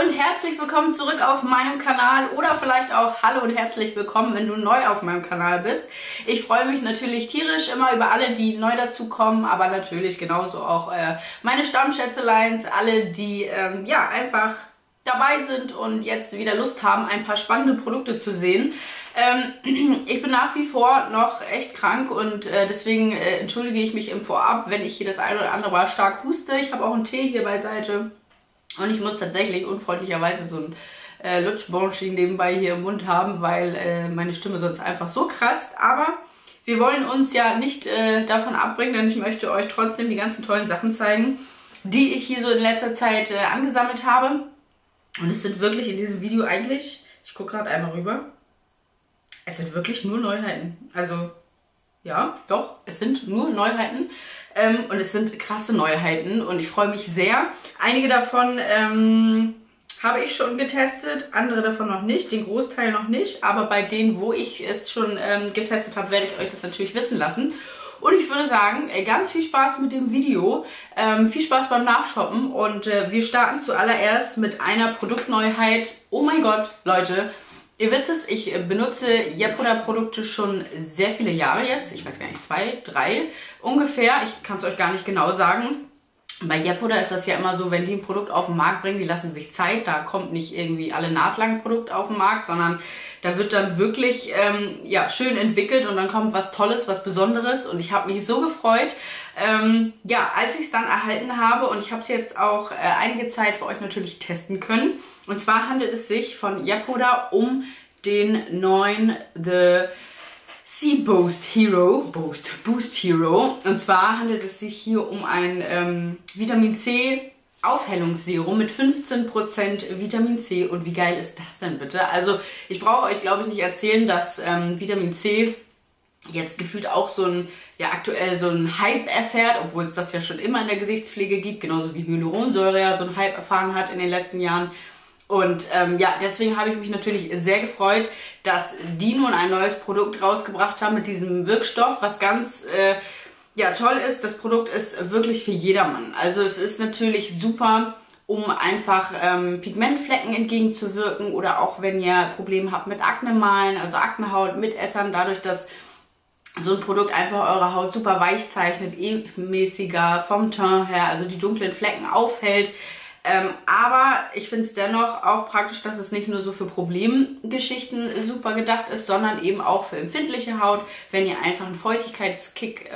und herzlich willkommen zurück auf meinem Kanal oder vielleicht auch hallo und herzlich willkommen, wenn du neu auf meinem Kanal bist. Ich freue mich natürlich tierisch immer über alle, die neu dazukommen, aber natürlich genauso auch meine Stammschätzeleins, alle, die ja einfach dabei sind und jetzt wieder Lust haben, ein paar spannende Produkte zu sehen. Ich bin nach wie vor noch echt krank und deswegen entschuldige ich mich im Vorab, wenn ich hier das ein oder andere Mal stark huste. Ich habe auch einen Tee hier beiseite und ich muss tatsächlich unfreundlicherweise so ein Lutschbonching nebenbei hier im Mund haben, weil meine Stimme sonst einfach so kratzt. Aber wir wollen uns ja nicht davon abbringen, denn ich möchte euch trotzdem die ganzen tollen Sachen zeigen, die ich hier so in letzter Zeit angesammelt habe. Und es sind wirklich in diesem Video eigentlich, ich gucke gerade einmal rüber, es sind wirklich nur Neuheiten. Also, ja, doch, es sind nur Neuheiten. Und es sind krasse Neuheiten und ich freue mich sehr. Einige davon habe ich schon getestet, andere davon noch nicht, den Großteil noch nicht. Aber bei denen, wo ich es schon getestet habe, werde ich euch das natürlich wissen lassen. Und ich würde sagen, ganz viel Spaß mit dem Video, viel Spaß beim Nachshoppen und wir starten zuallererst mit einer Produktneuheit. Oh mein Gott, Leute, ihr wisst es, ich benutze Yepoda Produkte schon sehr viele Jahre jetzt. Ich weiß gar nicht, 2, 3 ungefähr, ich kann es euch gar nicht genau sagen. Bei Yepoda ist das ja immer so, wenn die ein Produkt auf den Markt bringen, die lassen sich Zeit, da kommt nicht irgendwie alle naslang Produkt auf den Markt, sondern da wird dann wirklich ja, schön entwickelt und dann kommt was Tolles, was Besonderes und ich habe mich so gefreut, ja, als ich es dann erhalten habe und ich habe es jetzt auch einige Zeit für euch natürlich testen können. Und zwar handelt es sich von Yepoda um den neuen Boost Hero. Und zwar handelt es sich hier um ein Vitamin C Aufhellungsserum mit 15% Vitamin C. Und wie geil ist das denn bitte? Also ich brauche euch, glaube ich, nicht erzählen, dass Vitamin C jetzt gefühlt auch so ein, ja, aktuell so ein Hype erfährt, obwohl es das ja schon immer in der Gesichtspflege gibt, genauso wie Hyaluronsäure ja so einen Hype erfahren hat in den letzten Jahren. Und ja, deswegen habe ich mich natürlich sehr gefreut, dass die nun ein neues Produkt rausgebracht haben mit diesem Wirkstoff, was ganz ja, toll ist. Das Produkt ist wirklich für jedermann. Also es ist natürlich super, um einfach Pigmentflecken entgegenzuwirken oder auch wenn ihr Probleme habt mit Aknemalen, also Aknehaut, Mitessern, dadurch, dass so ein Produkt einfach eure Haut super weich zeichnet, ebenmäßiger vom Teint her, also die dunklen Flecken aufhält. Aber ich finde es dennoch auch praktisch, dass es nicht nur so für Problemgeschichten super gedacht ist, sondern eben auch für empfindliche Haut, wenn ihr einfach einen Feuchtigkeitskick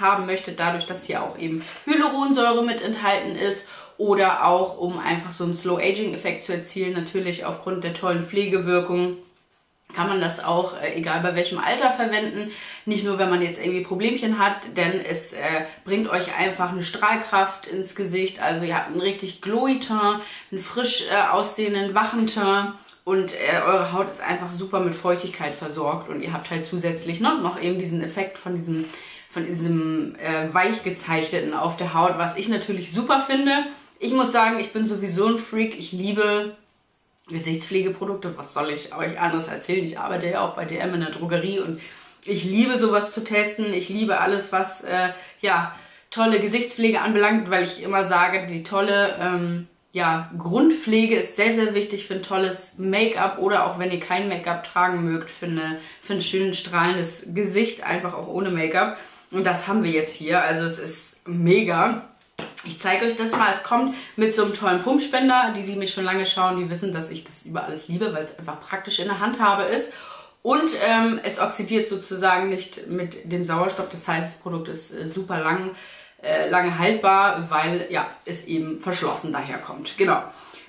haben möchtet, dadurch, dass hier auch eben Hyaluronsäure mit enthalten ist oder auch, um einfach so einen Slow-Aging-Effekt zu erzielen, natürlich aufgrund der tollen Pflegewirkung. Kann man das auch, egal bei welchem Alter, verwenden. Nicht nur, wenn man jetzt irgendwie Problemchen hat, denn es bringt euch einfach eine Strahlkraft ins Gesicht. Also ihr habt einen richtig glowy Teint, einen frisch aussehenden, wachen Teint und eure Haut ist einfach super mit Feuchtigkeit versorgt. Und ihr habt halt zusätzlich noch eben diesen Effekt von diesem weich gezeichneten auf der Haut, was ich natürlich super finde. Ich muss sagen, ich bin sowieso ein Freak, ich liebe Gesichtspflegeprodukte, was soll ich euch anderes erzählen? Ich arbeite ja auch bei dm in der Drogerie und ich liebe sowas zu testen. Ich liebe alles, was ja, tolle Gesichtspflege anbelangt, weil ich immer sage, die tolle ja, Grundpflege ist sehr, sehr wichtig für ein tolles Make-up oder auch wenn ihr kein Make-up tragen mögt, für ein schönes, strahlendes Gesicht, einfach auch ohne Make-up. Und das haben wir jetzt hier, also es ist mega. Ich zeige euch das mal. Es kommt mit so einem tollen Pumpspender. Die, die mich schon lange schauen, die wissen, dass ich das über alles liebe, weil es einfach praktisch in der Handhabe ist. Und es oxidiert sozusagen nicht mit dem Sauerstoff. Das heißt, das Produkt ist super lange haltbar, weil ja, es eben verschlossen daherkommt. Genau.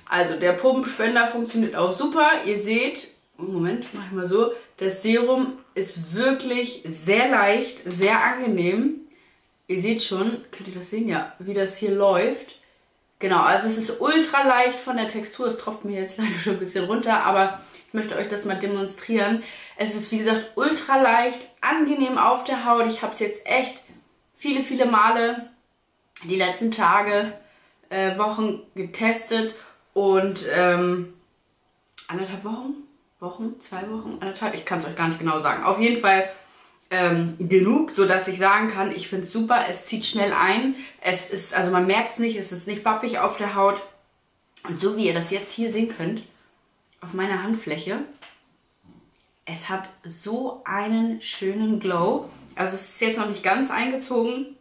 Also der Pumpspender funktioniert auch super. Ihr seht, Moment, mach ich mal so. Das Serum ist wirklich sehr leicht, sehr angenehm. Ihr seht schon, könnt ihr das sehen, ja, wie das hier läuft. Genau, also es ist ultra leicht von der Textur. Es tropft mir jetzt leider schon ein bisschen runter, aber ich möchte euch das mal demonstrieren. Es ist, wie gesagt, ultra leicht, angenehm auf der Haut. Ich habe es jetzt echt viele, viele Male die letzten Tage, Wochen getestet. Und 1,5 Wochen, 2 Wochen, 1,5, ich kann es euch gar nicht genau sagen. Auf jeden Fall genug, sodass ich sagen kann, ich finde es super, es zieht schnell ein, es ist, also man merkt es nicht, es ist nicht bappig auf der Haut, Und so wie ihr das jetzt hier sehen könnt, auf meiner Handfläche, es hat so einen schönen Glow. Also es ist jetzt noch nicht ganz eingezogen,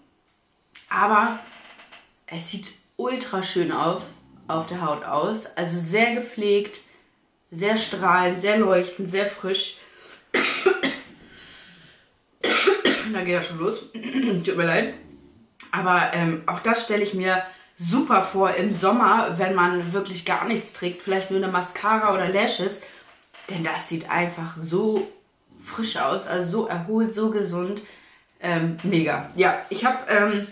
aber es sieht ultra schön auf der Haut aus. Also sehr gepflegt, sehr strahlend, sehr leuchtend, sehr frisch. Da geht das schon los. Tut mir leid. Aber auch das stelle ich mir super vor im Sommer, wenn man wirklich gar nichts trägt. Vielleicht nur eine Mascara oder Lashes. Denn das sieht einfach so frisch aus. Also so erholt, so gesund. Mega. Ja, ich habe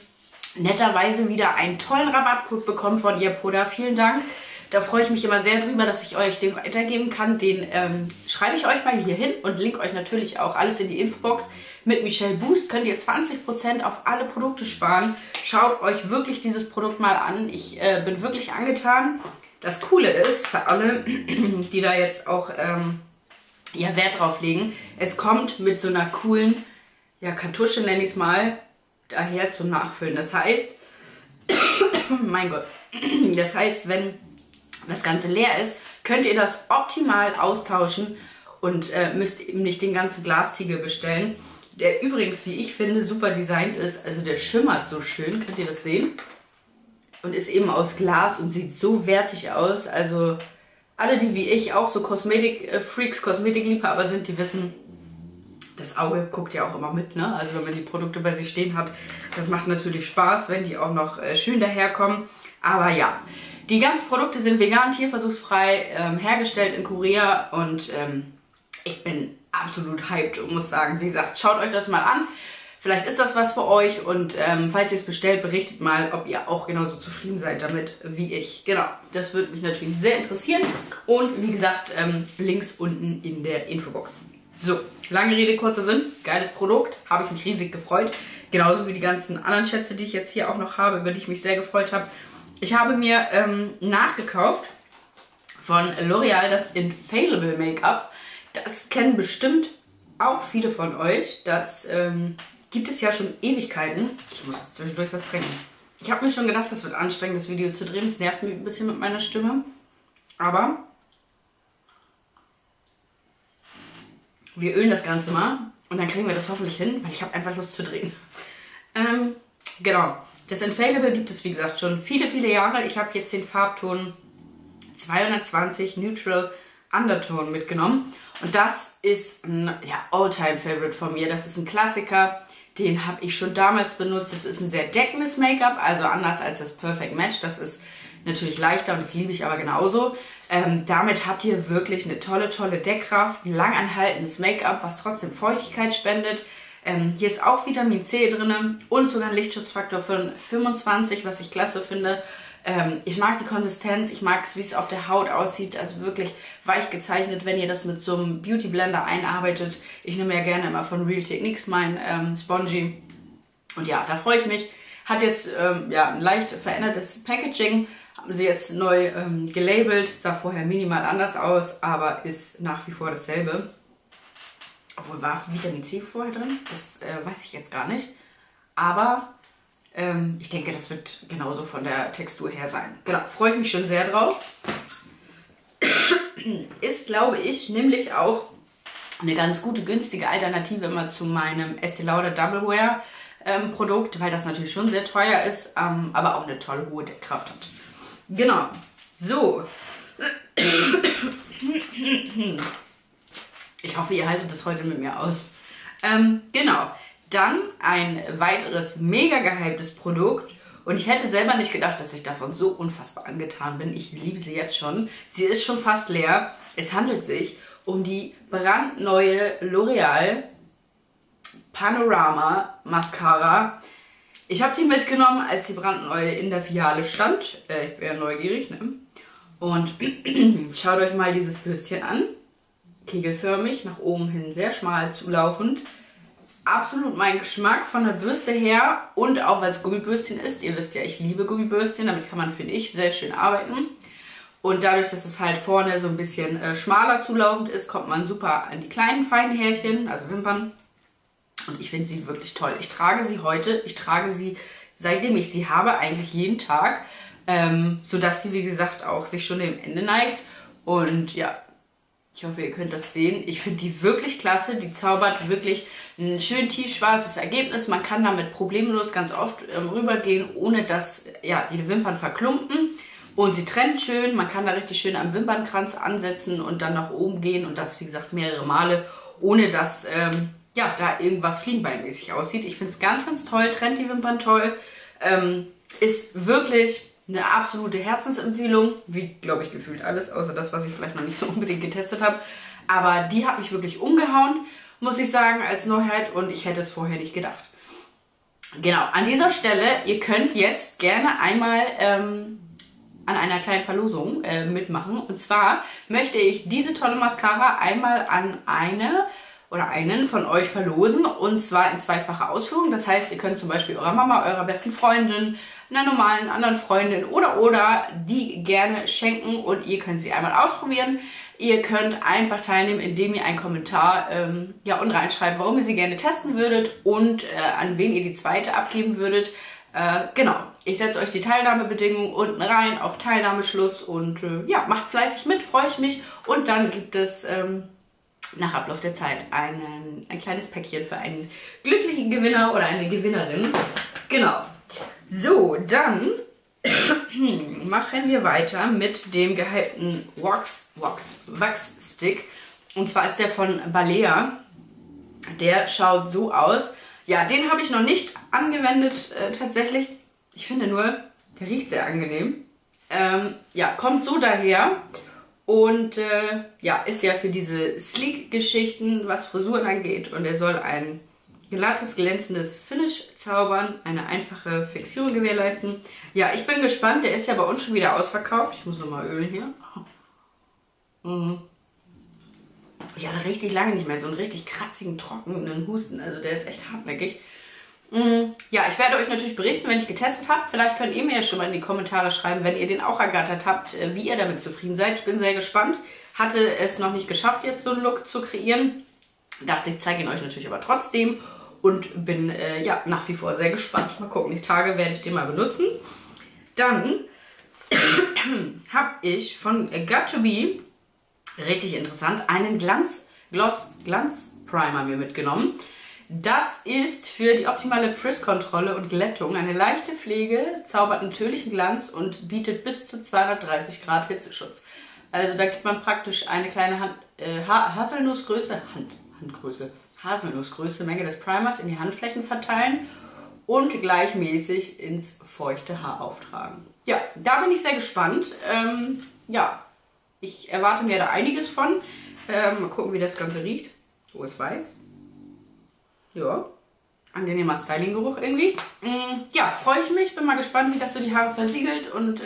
netterweise wieder einen tollen Rabattcode bekommen von Yepoda. Vielen Dank. Da freue ich mich immer sehr drüber, dass ich euch den weitergeben kann. Den schreibe ich euch mal hier hin und link euch natürlich auch alles in die Infobox. Mit MICHELEBOOST könnt ihr 20% auf alle Produkte sparen. Schaut euch wirklich dieses Produkt mal an. Ich bin wirklich angetan. Das Coole ist, für alle, die da jetzt auch ja, Wert drauf legen, es kommt mit so einer coolen, ja, Kartusche nenne ich es mal, daher zum Nachfüllen. Das heißt, mein Gott, das heißt, wenn das Ganze leer ist, könnt ihr das optimal austauschen und müsst eben nicht den ganzen Glastiegel bestellen, der übrigens, wie ich finde, super designt ist. Also der schimmert so schön, könnt ihr das sehen? Und ist eben aus Glas und sieht so wertig aus. Also alle, die wie ich auch so Kosmetik-Freaks, Kosmetikliebhaber sind, die wissen, das Auge guckt ja auch immer mit, ne? Also wenn man die Produkte bei sich stehen hat, das macht natürlich Spaß, wenn die auch noch schön daherkommen. Aber ja, die ganzen Produkte sind vegan, tierversuchsfrei, hergestellt in Korea und ich bin absolut hyped und muss sagen, wie gesagt, schaut euch das mal an. Vielleicht ist das was für euch und falls ihr es bestellt, berichtet mal, ob ihr auch genauso zufrieden seid damit wie ich. Genau, das würde mich natürlich sehr interessieren und wie gesagt, links unten in der Infobox. So, lange Rede, kurzer Sinn, geiles Produkt, habe ich mich riesig gefreut. Genauso wie die ganzen anderen Schätze, die ich jetzt hier auch noch habe, über die ich mich sehr gefreut habe. Ich habe mir nachgekauft von L'Oreal das Infallible Make-up. Das kennen bestimmt auch viele von euch. Das gibt es ja schon Ewigkeiten. Ich muss zwischendurch was trinken. Ich habe mir schon gedacht, das wird anstrengend, das Video zu drehen. Es nervt mich ein bisschen mit meiner Stimme. Aber wir ölen das Ganze mal und dann kriegen wir das hoffentlich hin, weil ich habe einfach Lust zu drehen. Genau. Das Infallible gibt es, wie gesagt, schon viele, viele Jahre. Ich habe jetzt den Farbton 220 Neutral Undertone mitgenommen. Und das ist ein, ja, All-Time-Favorite von mir. Das ist ein Klassiker, den habe ich schon damals benutzt. Das ist ein sehr deckendes Make-up, also anders als das Perfect Match. Das ist natürlich leichter und das liebe ich aber genauso. Damit habt ihr wirklich eine tolle, tolle Deckkraft, ein langanhaltendes Make-up, was trotzdem Feuchtigkeit spendet. Hier ist auch Vitamin C drin und sogar ein Lichtschutzfaktor von 25, was ich klasse finde. Ich mag die Konsistenz, ich mag es, wie es auf der Haut aussieht, also wirklich weich gezeichnet, wenn ihr das mit so einem Beauty Blender einarbeitet. Ich nehme ja gerne immer von Real Techniques mein Spongy und ja, da freue ich mich. Hat jetzt ja, ein leicht verändertes Packaging, haben sie jetzt neu gelabelt, sah vorher minimal anders aus, aber ist nach wie vor dasselbe. Obwohl, war Vitamin C vorher drin? Das weiß ich jetzt gar nicht, aber ich denke, das wird genauso von der Textur her sein. Genau, freue ich mich schon sehr drauf. Ist, glaube ich, nämlich auch eine ganz gute, günstige Alternative immer zu meinem Estée Lauder Double Wear Produkt, weil das natürlich schon sehr teuer ist, aber auch eine tolle, hohe Deckkraft hat. Genau, so. Ich hoffe, ihr haltet das heute mit mir aus. Genau. Dann ein weiteres mega gehyptes Produkt und ich hätte selber nicht gedacht, dass ich davon so unfassbar angetan bin. Ich liebe sie jetzt schon. Sie ist schon fast leer. Es handelt sich um die brandneue L'Oreal Panorama Mascara. Ich habe die mitgenommen, als sie brandneu in der Filiale stand. Ich bin ja neugierig, ne? Und schaut euch mal dieses Bürstchen an. Kegelförmig, nach oben hin sehr schmal zulaufend. Absolut mein Geschmack von der Bürste her und auch weil es Gummibürstchen ist. Ihr wisst ja, ich liebe Gummibürstchen, damit kann man, finde ich, sehr schön arbeiten. Und dadurch, dass es halt vorne so ein bisschen schmaler zulaufend ist, kommt man super an die kleinen, feinen Härchen, also Wimpern. Und ich finde sie wirklich toll. Ich trage sie heute, ich trage sie, seitdem ich sie habe, eigentlich jeden Tag. sodass sie, wie gesagt, auch sich schon dem Ende neigt. Und ja, ich hoffe, ihr könnt das sehen. Ich finde die wirklich klasse. Die zaubert wirklich ein schön tiefschwarzes Ergebnis. Man kann damit problemlos ganz oft rübergehen, ohne dass ja, die Wimpern verklumpen. Und sie trennt schön. Man kann da richtig schön am Wimpernkranz ansetzen und dann nach oben gehen. Und das, wie gesagt, mehrere Male, ohne dass ja, da irgendwas fliegenbeinmäßig aussieht. Ich finde es ganz, ganz toll. Trennt die Wimpern toll. Ist wirklich eine absolute Herzensempfehlung, wie, glaube ich, gefühlt alles, außer das, was ich vielleicht noch nicht so unbedingt getestet habe. Aber die hat mich wirklich umgehauen, muss ich sagen, als Neuheit, und ich hätte es vorher nicht gedacht. Genau, an dieser Stelle, ihr könnt jetzt gerne einmal an einer kleinen Verlosung mitmachen. Und zwar möchte ich diese tolle Mascara einmal an eine oder einen von euch verlosen, und zwar in zweifacher Ausführung. Das heißt, ihr könnt zum Beispiel eurer Mama, eurer besten Freundin, einer normalen anderen Freundin oder die gerne schenken, und ihr könnt sie einmal ausprobieren. Ihr könnt einfach teilnehmen, indem ihr einen Kommentar ja, und reinschreibt, warum ihr sie gerne testen würdet und an wen ihr die zweite abgeben würdet. Genau, ich setze euch die Teilnahmebedingungen unten rein, auch Teilnahmeschluss, und ja, macht fleißig mit, freue ich mich. Und dann gibt es nach Ablauf der Zeit ein kleines Päckchen für einen glücklichen Gewinner oder eine Gewinnerin. Genau. So, dann machen wir weiter mit dem gehypten Wachsstick. Und zwar ist der von Balea. Der schaut so aus. Ja, den habe ich noch nicht angewendet tatsächlich. Ich finde nur, der riecht sehr angenehm. Ja, kommt so daher. Und ja, ist ja für diese Sleek-Geschichten, was Frisuren angeht. Und er soll ein glattes, glänzendes Finish zaubern, eine einfache Fixierung gewährleisten. Ja, ich bin gespannt. Der ist ja bei uns schon wieder ausverkauft. Ich muss nochmal ölen hier. Mhm. Ich hatte richtig lange nicht mehr so einen richtig kratzigen, trockenen Husten. Also der ist echt hartnäckig. Ja, ich werde euch natürlich berichten, wenn ich getestet habe. Vielleicht könnt ihr mir ja schon mal in die Kommentare schreiben, wenn ihr den auch ergattert habt, wie ihr damit zufrieden seid. Ich bin sehr gespannt. Hatte es noch nicht geschafft, jetzt so einen Look zu kreieren. Dachte, ich zeige ihn euch natürlich aber trotzdem. Und bin ja nach wie vor sehr gespannt. Mal gucken, die Tage werde ich den mal benutzen. Dann habe ich von Got2b, richtig interessant, einen Glanz-Primer mir mitgenommen. Das ist für die optimale Frisskontrolle und Glättung, eine leichte Pflege, zaubert natürlichen Glanz und bietet bis zu 230 Grad Hitzeschutz. Also da gibt man praktisch eine kleine Haselnussgröße Menge des Primers in die Handflächen verteilen und gleichmäßig ins feuchte Haar auftragen. Ja, da bin ich sehr gespannt. Ja, ich erwarte mir da einiges von. Mal gucken, wie das Ganze riecht. Oh, ist weiß. Ja, angenehmer Styling-Geruch irgendwie. Ja, freue ich mich. Bin mal gespannt, wie das so die Haare versiegelt. Und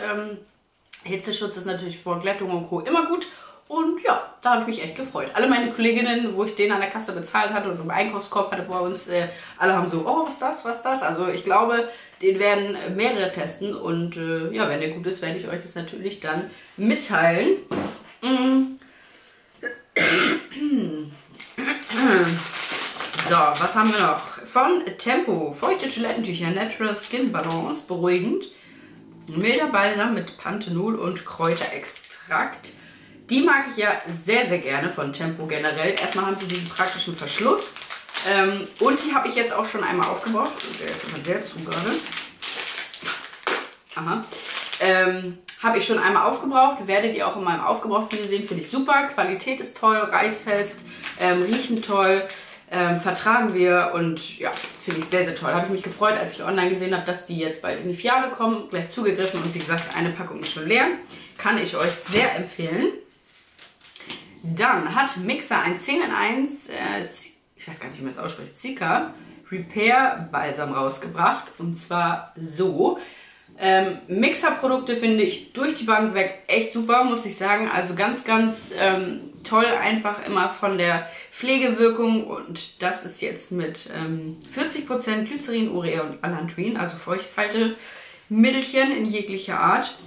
Hitzeschutz ist natürlich vor Glättung und Co. immer gut. Und ja, da habe ich mich echt gefreut. Alle meine Kolleginnen, wo ich den an der Kasse bezahlt hatte und im Einkaufskorb hatte bei uns, alle haben so, oh, was ist das, was ist das? Also ich glaube, den werden mehrere testen. Und ja, wenn der gut ist, werde ich euch das natürlich dann mitteilen. So, was haben wir noch? Von Tempo. Feuchte Toilettentücher, Natural Skin Balance, beruhigend. Milder Balsam mit Panthenol und Kräuterextrakt. Die mag ich ja sehr, sehr gerne von Tempo generell. Erstmal haben sie diesen praktischen Verschluss. Und die habe ich jetzt auch schon einmal aufgebraucht. Der ist immer sehr zu gerade. Aha. Habe ich schon einmal aufgebraucht. Werdet ihr auch in meinem Aufgebraucht-Video sehen. Finde ich super. Qualität ist toll, reißfest, riechen toll. Vertragen wir, und ja, finde ich sehr, sehr toll. Habe ich mich gefreut, als ich online gesehen habe, dass die jetzt bald in die Filiale kommen. Gleich zugegriffen, und wie gesagt, eine Packung ist schon leer. Kann ich euch sehr empfehlen. Dann hat Mixer ein 10 in 1, ich weiß gar nicht, wie man das ausspricht, Sika Repair Balsam rausgebracht. Und zwar so. Mixer-Produkte finde ich durch die Bank weg echt super, muss ich sagen. Also ganz, ganz toll, einfach immer von der Pflegewirkung. Und das ist jetzt mit 40% Glycerin, Urea und Allantoin, also Feuchthaltemittelchen in jeglicher Art.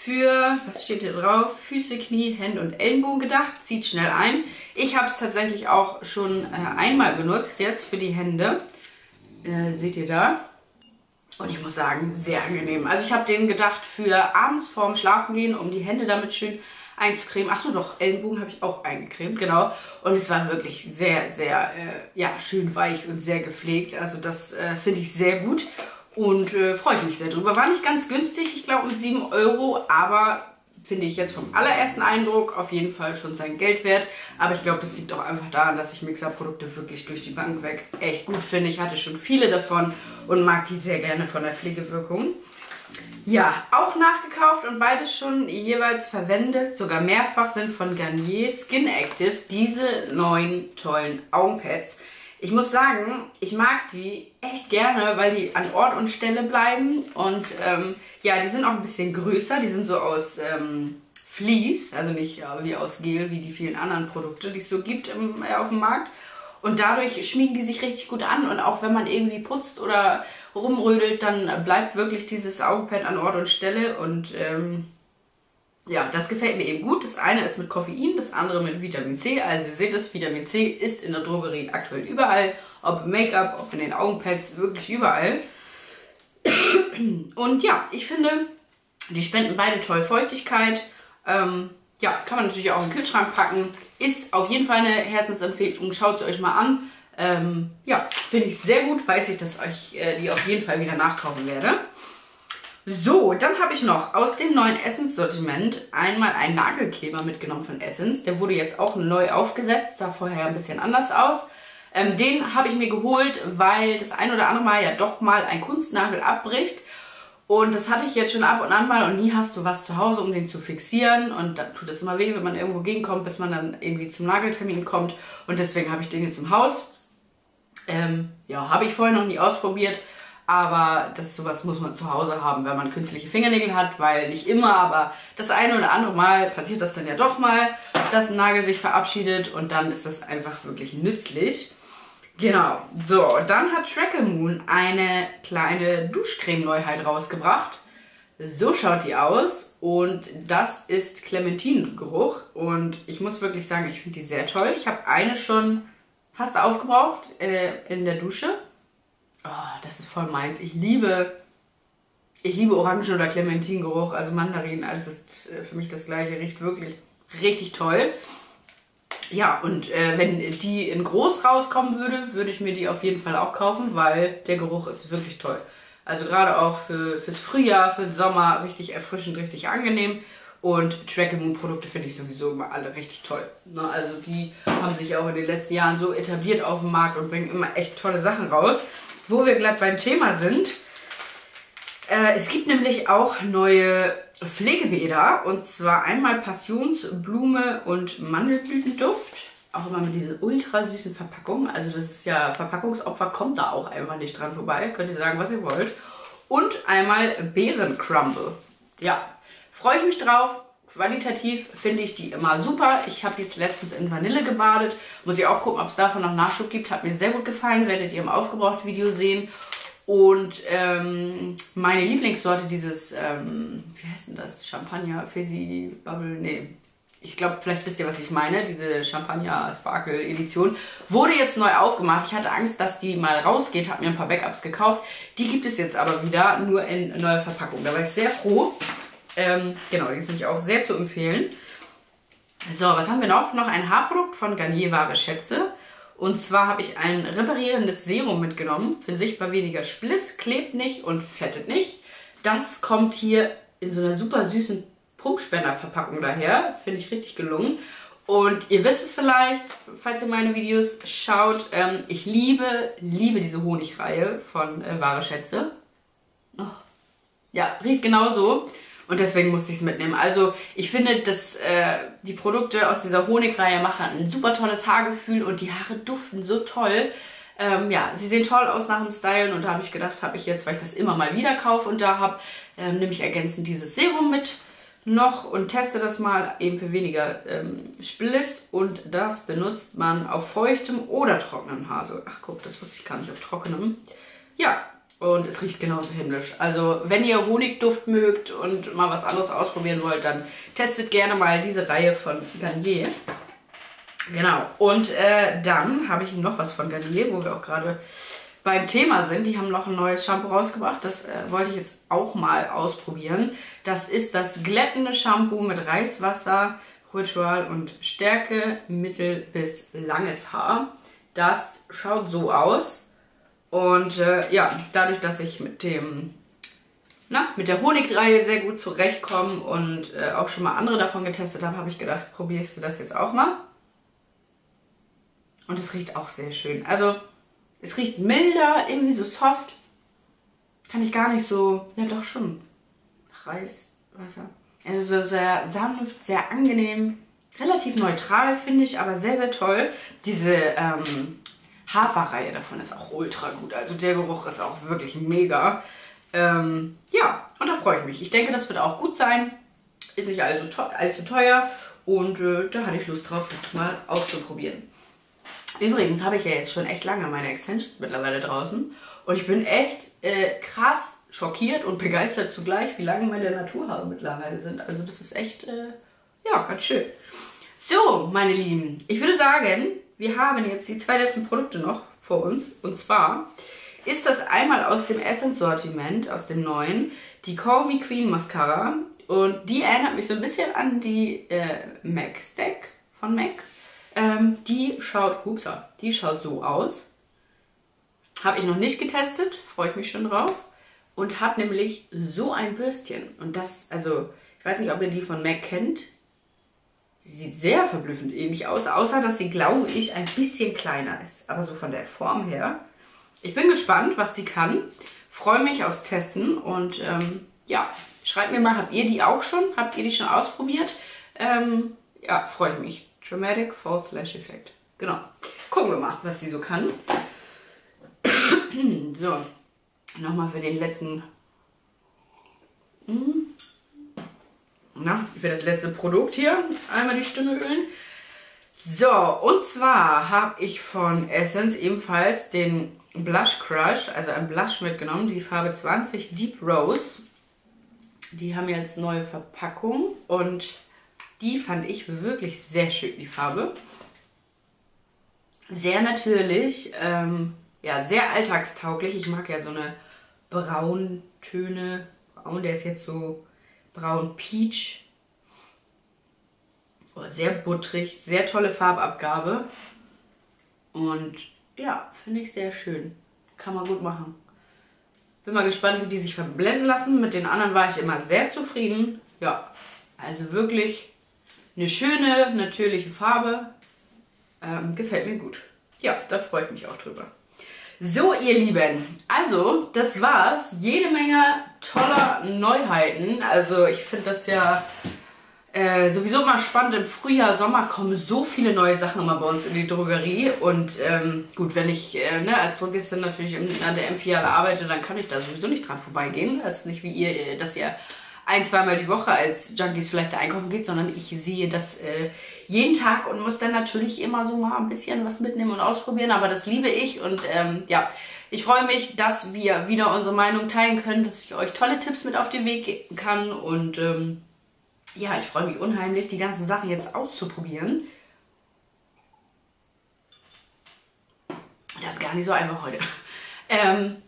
Für, was steht hier drauf? Füße, Knie, Hände und Ellenbogen gedacht. Zieht schnell ein. Ich habe es tatsächlich auch schon einmal benutzt, jetzt für die Hände. Seht ihr da? Und ich muss sagen, sehr angenehm. Also ich habe den gedacht für abends vorm Schlafen gehen, um die Hände damit schön einzucremen. Achso, doch, Ellenbogen habe ich auch eingecremt, genau. Und es war wirklich sehr, sehr ja, schön weich und sehr gepflegt. Also das finde ich sehr gut und freue ich mich sehr drüber. War nicht ganz günstig, ich glaube um 7 Euro, aber finde ich jetzt vom allerersten Eindruck auf jeden Fall schon sein Geld wert. Aber ich glaube, das liegt auch einfach daran, dass ich Mixer-Produkte wirklich durch die Bank weg echt gut finde. Ich hatte schon viele davon und mag die sehr gerne von der Pflegewirkung. Ja, auch nachgekauft und beides schon jeweils verwendet, sogar mehrfach, sind von Garnier Skin Active diese neuen tollen Augenpads. Ich muss sagen, ich mag die echt gerne, weil die an Ort und Stelle bleiben und ja, die sind auch ein bisschen größer, die sind so aus Vlies, also nicht wie aus Gel, wie die vielen anderen Produkte, die es so gibt auf dem Markt. Und dadurch schmiegen die sich richtig gut an und auch wenn man irgendwie putzt oder rumrödelt, dann bleibt wirklich dieses Augenpad an Ort und Stelle und ja, das gefällt mir eben gut. Das eine ist mit Koffein, das andere mit Vitamin C. Also ihr seht es, Vitamin C ist in der Drogerie aktuell überall. Ob im Make-up, ob in den Augenpads, wirklich überall. Und ja, ich finde, die spenden beide toll Feuchtigkeit. Ja, kann man natürlich auch in den Kühlschrank packen. Ist auf jeden Fall eine Herzensempfehlung. Schaut sie euch mal an. Ja, finde ich sehr gut. Weiß ich, dass ich die auf jeden Fall wieder nachkaufen werde. So, dann habe ich noch aus dem neuen Essence-Sortiment einmal einen Nagelkleber mitgenommen von Essence. Der wurde jetzt auch neu aufgesetzt, sah vorher ein bisschen anders aus. Den habe ich mir geholt, weil das ein oder andere Mal ja doch mal ein Kunstnagel abbricht. Und das hatte ich jetzt schon ab und an mal und nie hast du was zu Hause, um den zu fixieren. Und dann tut es immer weh, wenn man irgendwo gegenkommt, bis man dann irgendwie zum Nageltermin kommt. Und deswegen habe ich den jetzt im Haus. Ja, habe ich vorher noch nie ausprobiert. Aber das, sowas muss man zu Hause haben, wenn man künstliche Fingernägel hat, weil nicht immer, aber das eine oder andere Mal passiert das dann ja doch mal, dass ein Nagel sich verabschiedet und dann ist das einfach wirklich nützlich. Genau, so, dann hat Treaclemoon eine kleine Duschcreme-Neuheit rausgebracht. So schaut die aus und das ist Clementinengeruch und ich muss wirklich sagen, ich finde die sehr toll. Ich habe eine schon fast aufgebraucht in der Dusche. Oh, das ist voll meins. Ich liebe Orangen- oder Clementingeruch, also Mandarinen, alles ist für mich das gleiche. Riecht wirklich richtig toll. Ja, und wenn die in groß rauskommen würde, würde ich mir die auf jeden Fall auch kaufen, weil der Geruch ist wirklich toll. Also gerade auch fürs Frühjahr, für den Sommer, richtig erfrischend, richtig angenehm. Und Treaclemoon-Produkte finde ich sowieso immer alle richtig toll. Ne? Also die haben sich auch in den letzten Jahren so etabliert auf dem Markt und bringen immer echt tolle Sachen raus. Wo wir glatt beim Thema sind, es gibt nämlich auch neue Pflegebäder und zwar einmal Passionsblume und Mandelblütenduft, auch immer mit diesen ultra süßen Verpackungen, also das ist ja Verpackungsopfer, kommt da auch einfach nicht dran vorbei, könnt ihr sagen, was ihr wollt. Und einmal Beerencrumble, ja, freue ich mich drauf. Qualitativ finde ich die immer super. Ich habe jetzt letztens in Vanille gebadet. Muss ich auch gucken, ob es davon noch Nachschub gibt. Hat mir sehr gut gefallen. Werdet ihr im Aufgebraucht-Video sehen. Und meine Lieblingssorte, dieses, wie heißt denn das? Champagner, Fizzy, Bubble, nee. Ich glaube, vielleicht wisst ihr, was ich meine. Diese Champagner-Sparkle-Edition wurde jetzt neu aufgemacht. Ich hatte Angst, dass die mal rausgeht. Habe mir ein paar Backups gekauft. Die gibt es jetzt aber wieder, nur in neuer Verpackung. Da war ich sehr froh. Genau, die sind auch sehr zu empfehlen. So, was haben wir noch? Noch ein Haarprodukt von Garnier Wahre Schätze. Und zwar habe ich ein reparierendes Serum mitgenommen. Für sichtbar weniger Spliss, klebt nicht und fettet nicht. Das kommt hier in so einer super süßen Pumpspender-Verpackung daher. Finde ich richtig gelungen. Und ihr wisst es vielleicht, falls ihr meine Videos schaut. Ich liebe diese Honigreihe von Wahre Schätze. Oh. Ja, riecht genauso. Und deswegen musste ich es mitnehmen. Also ich finde, dass die Produkte aus dieser Honigreihe machen ein super tolles Haargefühl und die Haare duften so toll. Ja, sie sehen toll aus nach dem Stylen und da habe ich gedacht, habe ich jetzt, weil ich das immer mal wieder kaufe und da habe, nehme ich ergänzend dieses Serum mit noch und teste das mal eben für weniger Spliss und das benutzt man auf feuchtem oder trockenem Haar. So, ach guck, das wusste ich gar nicht, auf trockenem. Ja. Und es riecht genauso himmlisch. Also wenn ihr Honigduft mögt und mal was anderes ausprobieren wollt, dann testet gerne mal diese Reihe von Garnier. Genau. Und dann habe ich noch was von Garnier, wo wir auch gerade beim Thema sind, die haben noch ein neues Shampoo rausgebracht, das wollte ich jetzt auch mal ausprobieren. Das ist das glättende Shampoo mit Reiswasser, Ritual und Stärke, mittel- bis langes Haar. Das schaut so aus und ja, dadurch, dass ich mit dem mit der Honigreihe sehr gut zurechtkomme und auch schon mal andere davon getestet habe, habe ich gedacht, probierst du das jetzt auch mal. Und es riecht auch sehr schön. Also es riecht milder, irgendwie so soft. Kann ich gar nicht so... Ja doch schon. Reiswasser. Also so sehr sanft, sehr angenehm. Relativ neutral, finde ich, aber sehr, sehr toll. Diese Haferreihe davon ist auch ultra gut. Also der Geruch ist auch wirklich mega. Ja, und da freue ich mich. Ich denke, das wird auch gut sein. Ist nicht allzu teuer. Und da hatte ich Lust drauf, das mal auszuprobieren. Übrigens habe ich ja jetzt schon echt lange meine Extensions mittlerweile draußen und ich bin echt krass schockiert und begeistert zugleich, wie lange meine Naturhaare mittlerweile sind. Also das ist echt, ja, ganz schön. So, meine Lieben, ich würde sagen, wir haben jetzt die zwei letzten Produkte noch vor uns. Und zwar ist das einmal aus dem Essence-Sortiment, aus dem neuen, die Call Me Queen Mascara. Und die erinnert mich so ein bisschen an die MAC Stack von MAC. Die schaut so aus. Habe ich noch nicht getestet, freue ich mich schon drauf. Und hat nämlich so ein Bürstchen. Und das, also, ich weiß nicht, ob ihr die von MAC kennt. Die sieht sehr verblüffend ähnlich aus, außer dass sie, glaube ich, ein bisschen kleiner ist. Aber so von der Form her. Ich bin gespannt, was die kann. Freue mich aufs Testen. Und ja, schreibt mir mal, habt ihr die auch schon? Habt ihr die schon ausprobiert? Ja, freue ich mich. Dramatic False Lash Effect. Genau. Gucken wir mal, was sie so kann. So. Nochmal für den letzten... für das letzte Produkt hier. Einmal die Stimme ölen. So, und zwar habe ich von Essence ebenfalls den Blush Crush, also ein Blush mitgenommen, die Farbe 20 Deep Rose. Die haben jetzt neue Verpackung und... Die fand ich wirklich sehr schön, die Farbe. Sehr natürlich, ja, sehr alltagstauglich. Ich mag ja so eine Brauntöne. Braun, der ist jetzt so braun-peach. Oh, sehr butterig, sehr tolle Farbabgabe. Und ja, finde ich sehr schön. Kann man gut machen. Bin mal gespannt, wie die sich verblenden lassen. Mit den anderen war ich immer sehr zufrieden. Ja, also wirklich... Eine schöne, natürliche Farbe. Gefällt mir gut. Ja, da freue ich mich auch drüber. So, ihr Lieben. Also, das war's. Jede Menge toller Neuheiten. Also, ich finde das ja sowieso immer spannend. Im Frühjahr, Sommer kommen so viele neue Sachen immer bei uns in die Drogerie. Und gut, wenn ich als Drogistin natürlich an der M-Filiale arbeite, dann kann ich da sowieso nicht dran vorbeigehen. Das ist nicht wie ihr, dass ihr... ein-, zweimal die Woche als Junkies vielleicht da einkaufen geht, sondern ich sehe das jeden Tag und muss dann natürlich immer so mal ein bisschen was mitnehmen und ausprobieren, aber das liebe ich und ja, ich freue mich, dass wir wieder unsere Meinung teilen können, dass ich euch tolle Tipps mit auf den Weg geben kann und ja, ich freue mich unheimlich, die ganzen Sachen jetzt auszuprobieren. Das ist gar nicht so einfach heute.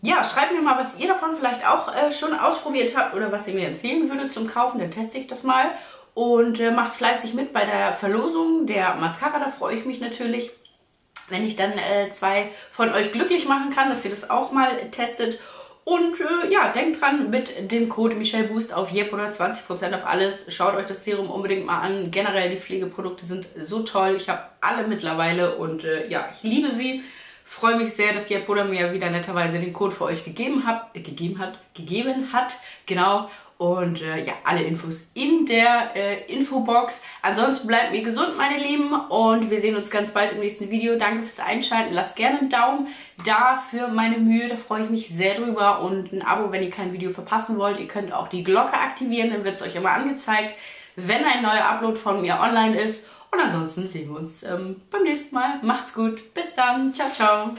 Ja, schreibt mir mal, was ihr davon vielleicht auch schon ausprobiert habt oder was ihr mir empfehlen würdet zum Kaufen, dann teste ich das mal und macht fleißig mit bei der Verlosung der Mascara, da freue ich mich natürlich, wenn ich dann zwei von euch glücklich machen kann, dass ihr das auch mal testet und ja, denkt dran, mit dem Code MICHELEBOOST auf Yepoda 20% auf alles, schaut euch das Serum unbedingt mal an, generell die Pflegeprodukte sind so toll, ich habe alle mittlerweile und ja, ich liebe sie. Freue mich sehr, dass Yepoda mir wieder netterweise den Code für euch gegeben hat, genau. Und ja, alle Infos in der Infobox. Ansonsten bleibt mir gesund, meine Lieben. Und wir sehen uns ganz bald im nächsten Video. Danke fürs Einschalten. Lasst gerne einen Daumen da für meine Mühe. Da freue ich mich sehr drüber. Und ein Abo, wenn ihr kein Video verpassen wollt. Ihr könnt auch die Glocke aktivieren. Dann wird es euch immer angezeigt, wenn ein neuer Upload von mir online ist. Und ansonsten sehen wir uns beim nächsten Mal. Macht's gut. Bis dann. Ciao, ciao.